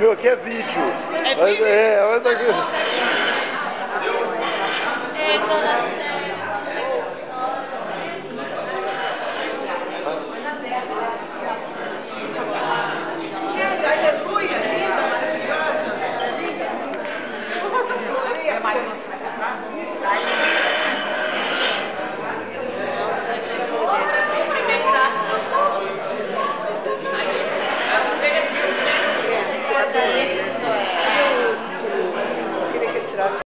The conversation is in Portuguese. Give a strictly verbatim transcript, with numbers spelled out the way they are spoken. meu aqui é vídeo. É mas, vídeo? É, mas aqui... É, dona